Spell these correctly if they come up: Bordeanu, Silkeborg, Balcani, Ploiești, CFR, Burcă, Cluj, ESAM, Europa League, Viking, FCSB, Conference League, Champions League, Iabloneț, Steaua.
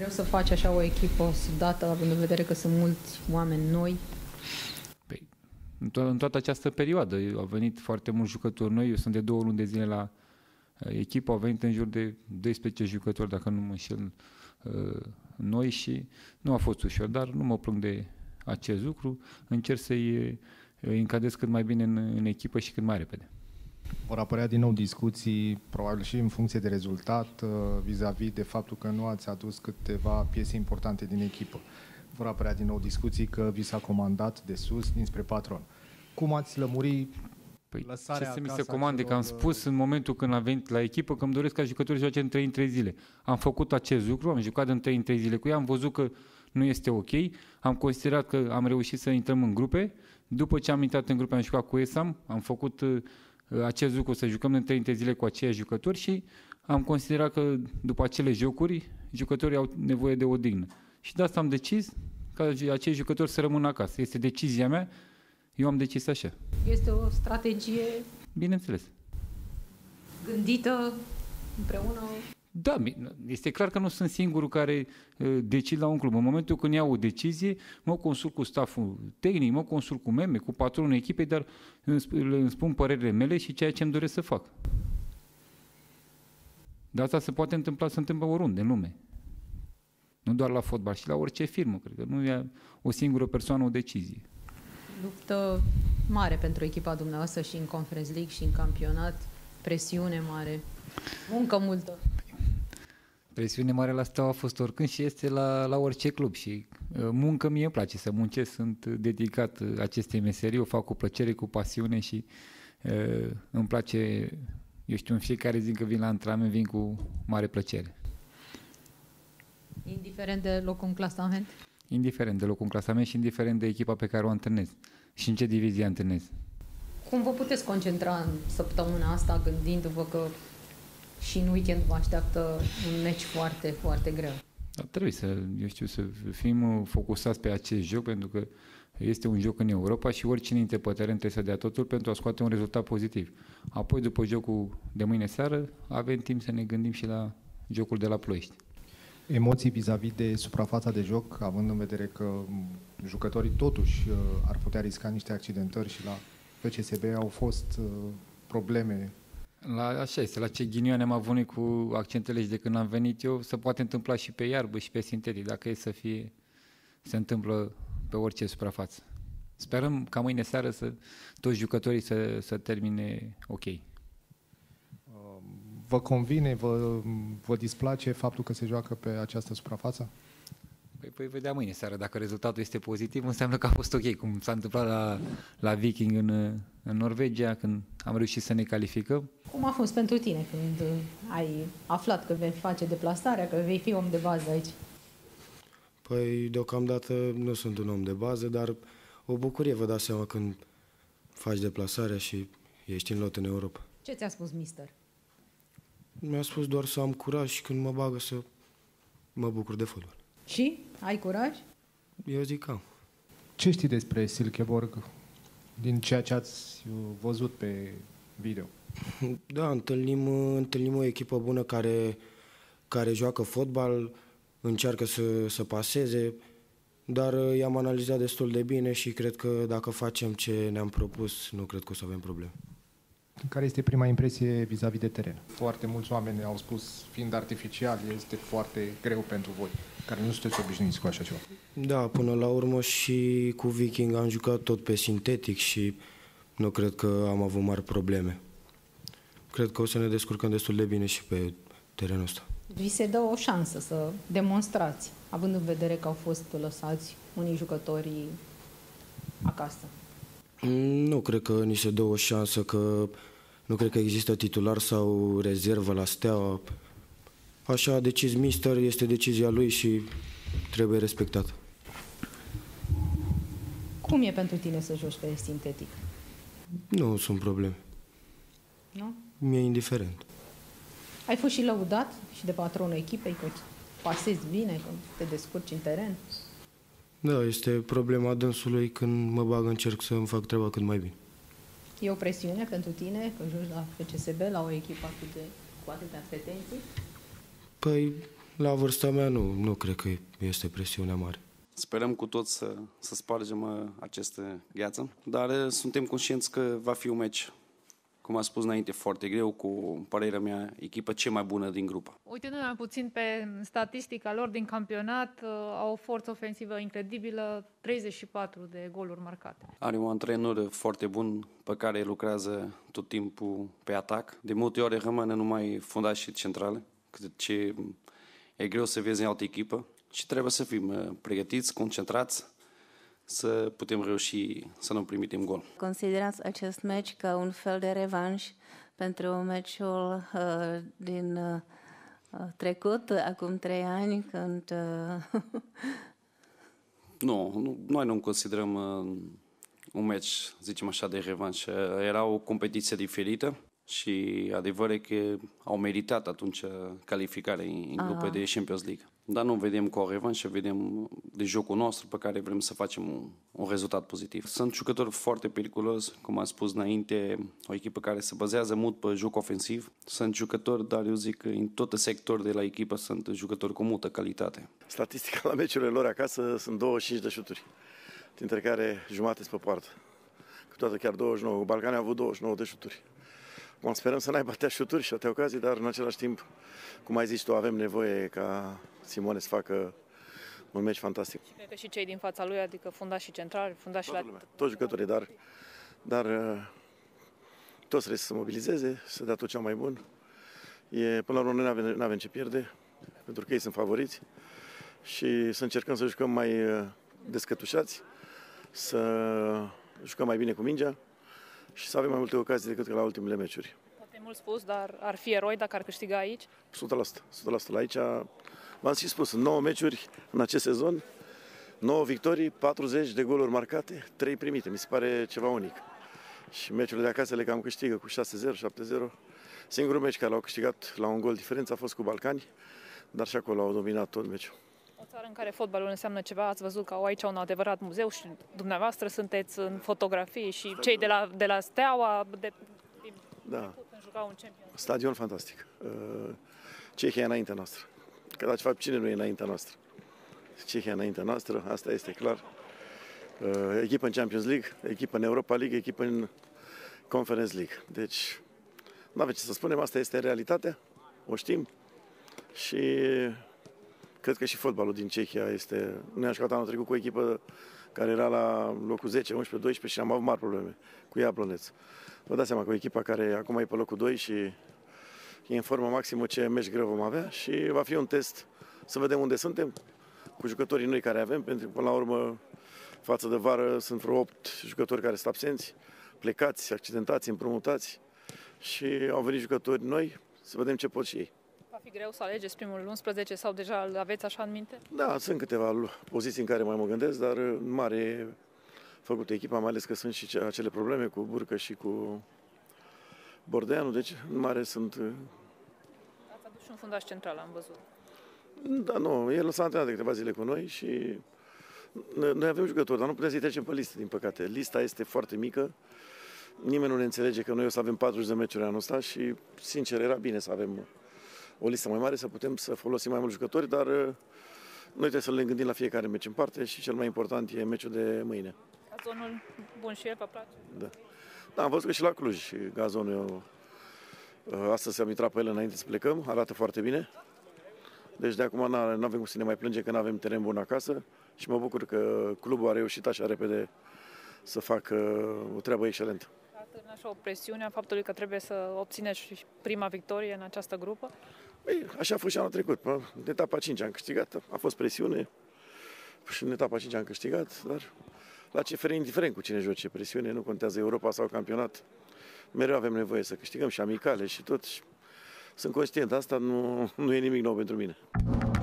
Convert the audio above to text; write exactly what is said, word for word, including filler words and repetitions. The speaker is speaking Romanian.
greu să faci așa o echipă sudată, având în vedere că sunt mulți oameni noi? Păi, în, to- în toată această perioadă au venit foarte mulți jucători noi. Eu sunt de două luni de zile la echipă, au venit în jur de doisprezece jucători, dacă nu mă înșel, noi, și nu a fost ușor, dar nu mă plâng de acest lucru. Încerc să-i încadez cât mai bine în, în echipă și cât mai repede. Vor apărea din nou discuții, probabil și în funcție de rezultat, vis-a-vis de faptul că nu ați adus câteva piese importante din echipă. Vor apărea din nou discuții că vi s-a comandat de sus, dinspre patron. Cum ați lămuri păi, lăsarea acasă? Ce să mi se comande? Că am spus în momentul când am venit la echipă că îmi doresc ca jucătorii să joace în trei în trei zile. Am făcut acest lucru, am jucat în trei în trei zile cu ei, am văzut că nu este ok, am considerat că am reușit să intrăm în grupe. După ce am intrat în grupe, am jucat cu ESAM, am făcut acest lucru, să jucăm în trei zile cu aceiași jucători, și am considerat că după acele jocuri jucătorii au nevoie de odihnă. Și de asta am decis ca acei jucători să rămână acasă. Este decizia mea, eu am decis așa. Este o strategie... Bineînțeles. Gândită împreună... Da, este clar că nu sunt singurul care uh, decid la un club. În momentul când iau o decizie, mă consult cu stafful tehnic, mă consult cu meme, cu patronul echipei, dar îmi, îmi spun părerile mele și ceea ce îmi doresc să fac. Dar asta se poate întâmpla, se întâmplă oriunde în lume. Nu doar la fotbal, și la orice firmă. Cred că nu ia o singură persoană o decizie. Luptă mare pentru echipa dumneavoastră și în Conference League și în campionat. Presiune mare. Muncă multă. Presiune mare la Steaua a fost oricând și este la, la orice club, și muncă mie îmi place să muncesc, sunt dedicat acestei meserii, o fac cu plăcere, cu pasiune și uh, îmi place, eu știu, în fiecare zi că vin la antrenament, vin cu mare plăcere. Indiferent de locul în clasament? Indiferent de locul în clasament și indiferent de echipa pe care o antrenez și în ce divizie antrenez. Cum vă puteți concentra în săptămâna asta, gândindu-vă că și în weekend vă așteaptă un meci foarte, foarte greu? Dar trebuie să, eu știu, să fim focusați pe acest joc, pentru că este un joc în Europa și oricine intre pe teren trebuie să dea totul pentru a scoate un rezultat pozitiv. Apoi, după jocul de mâine seară, avem timp să ne gândim și la jocul de la Ploiești. Emoții vis-a-vis de suprafața de joc, având în vedere că jucătorii totuși ar putea risca niște accidentări și la F C S B au fost probleme. La, așa este, la ce ghinioane am avut cu accentele și de când am venit eu, se poate întâmpla și pe iarbă și pe sintetic, dacă e să fie, se întâmplă pe orice suprafață. Sperăm ca mâine seară să, toți jucătorii să, să termine ok. Vă convine, vă, vă displace faptul că se joacă pe această suprafață? Păi, păi vedea mâine seară, dacă rezultatul este pozitiv, înseamnă că a fost ok, cum s-a întâmplat la, la Viking în, în Norvegia, când am reușit să ne calificăm. Cum a fost pentru tine când ai aflat că vei face deplasarea, că vei fi om de bază aici? Păi deocamdată nu sunt un om de bază, dar o bucurie, vă dați seama, când faci deplasarea și ești în lot în Europa. Ce ți-a spus mister? Mi-a spus doar să am curaj și când mă bagă să mă bucur de fotbal. Și? Ai curaj? Eu zic că am. Ce știi despre Silkeborg din ceea ce ați văzut pe video? Da, întâlnim, întâlnim o echipă bună care, care joacă fotbal, încearcă să, să paseze, dar i-am analizat destul de bine și cred că dacă facem ce ne-am propus, nu cred că o să avem probleme. Care este prima impresie vis-a-vis de teren? Foarte mulți oameni au spus, fiind artificial, este foarte greu pentru voi, care nu sunteți obișnuiți cu așa ceva. Da, până la urmă și cu Viking am jucat tot pe sintetic și nu cred că am avut mari probleme. Cred că o să ne descurcăm destul de bine și pe terenul ăsta. Vi se dă o șansă să demonstrați, având în vedere că au fost lăsați unii jucători acasă. Nu cred că ni se dă o șansă, că nu cred că există titular sau rezervă la Steaua. Așa a decis mister, este decizia lui și trebuie respectată. Cum e pentru tine să joci pe sintetic? Nu sunt probleme. Nu? Mi-e indiferent. Ai fost și lăudat și de patronul echipei că pasezi bine, că te descurci în teren? Da, este problema dânsului, când mă bag încerc să îmi fac treaba cât mai bine. E o presiune pentru tine că joci la F C S B, la o echipă atât de, cu atâtea pretenții? Păi La vârsta mea nu, nu cred că este presiunea mare. Sperăm cu toți să, să spargem această gheață, dar suntem conștienți că va fi un meci, cum am spus înainte, foarte greu, cu, părerea mea, echipa cea mai bună din grupă. Uitându-ne mai puțin pe statistica lor din campionat, au o forță ofensivă incredibilă, treizeci și patru de goluri marcate. Are un antrenor foarte bun pe care lucrează tot timpul pe atac. De multe ori rămâne numai fundașii centrale, ce e greu să vezi în altă echipă. Și trebuie să fim pregătiți, concentrați, să putem reuși să nu primitem gol. Considerați acest meci ca un fel de revanș pentru meciul uh, din uh, trecut, acum trei ani, când... Uh... Nu, nu, noi nu considerăm uh, un meci, zicem așa, de revanș. Era o competiție diferită și adevărul e că au meritat atunci calificarea în grupa de Champions League. Dar nu vedem cu o revanșă, vedem de jocul nostru pe care vrem să facem un, un rezultat pozitiv. Sunt jucători foarte periculoși, cum am spus înainte, o echipă care se bazează mult pe joc ofensiv. Sunt jucători, dar eu zic că în tot sectorul de la echipă sunt jucători cu multă calitate. Statistica la meciurile lor acasă sunt douăzeci și cinci de șuturi, dintre care jumate sunt pe poartă. Câteodată chiar douăzeci și nouă. Balcani a avut douăzeci și nouă de șuturi. Mă sperăm să n-ai bătea șuturi și alte ocazii, dar în același timp, cum ai zis tu, avem nevoie ca Simone să facă un meci fantastic. Și cred că și cei din fața lui, adică fundașii centrali, fundașii la... Toți jucătorii, dar, dar toți trebuie să se mobilizeze, să dea tot cea mai bun. E, până la urmă, noi nu avem ce pierde, pentru că ei sunt favoriți și să încercăm să jucăm mai descătușați, să jucăm mai bine cu mingea și să avem mai multe ocazii decât la ultimele meciuri. Poate mult spus, dar ar fi eroi dacă ar câștiga aici? o sută la sută. o sută la sută. La aici, v-am și spus, nouă meciuri în acest sezon, nouă victorii, patruzeci de goluri marcate, trei primite. Mi se pare ceva unic. Și meciurile de acasă le cam câștigă cu șase zero, șapte zero. Singurul meci care l-au câștigat la un gol diferență a fost cu Balcani, dar și acolo au dominat tot meciul. O țară în care fotbalul înseamnă ceva, ați văzut că au aici un adevărat muzeu și dumneavoastră sunteți în fotografii și cei de la, de la Steaua de, de, da. Jucau un Champions. Stadion fantastic. Cehia e înaintea noastră. Că de fapt cine nu e înaintea noastră? Cehia e înaintea noastră, asta este clar. Echipă în Champions League, echipă în Europa League, echipă în Conference League. Deci, nu avem ce să spunem, asta este realitatea, o știm și... Cred că și fotbalul din Cehia este... Noi am jucat anul trecut cu o echipă care era la locul zece, unsprezece, doisprezece și am avut mari probleme cu Iabloneț. Vă dați seama că o echipă care acum e pe locul doi și e în formă maximă, ce meci greu vom avea și va fi un test să vedem unde suntem cu jucătorii noi care avem, pentru că până la urmă față de vară sunt vreo opt jucători care sunt absenți, plecați, accidentați, împrumutați și au venit jucători noi, să vedem ce pot și ei. Fi greu să alegeți primul unsprezece sau deja îl aveți așa în minte? Da, sunt câteva poziții în care mai mă gândesc, dar în mare e făcută echipa, mai ales că sunt și acele probleme cu Burcă și cu Bordeanu, deci în mare sunt... Ați adus și un fundaș central, am văzut. Da, nu, el s-a antrenat de câteva zile cu noi și noi avem jucători, dar nu putem să-i trecem pe listă, din păcate. Lista este foarte mică, nimeni nu ne înțelege că noi o să avem patruzeci de meciuri anul ăsta și, sincer, era bine să avem o listă mai mare, să putem să folosim mai mulți jucători, dar noi trebuie să le gândim la fiecare meci în parte și cel mai important e meciul de mâine. Gazonul bun și el, vă place? Da. Da, am văzut că și la Cluj gazonul, astăzi am intrat pe el înainte să plecăm, arată foarte bine. Deci de acum nu avem cum să ne mai plângem că nu avem teren bun acasă și mă bucur că clubul a reușit așa repede să facă o treabă excelentă. Așa o presiune a faptului că trebuie să obțineți prima victorie în această grupă? Ei, așa a fost și anul trecut. În etapa cinci am câștigat, a fost presiune și în etapa cinci am câștigat, dar la C F R, indiferent cu cine joci, presiune, nu contează Europa sau campionat, mereu avem nevoie să câștigăm și amicale și tot. Sunt conștient, asta nu, nu e nimic nou pentru mine.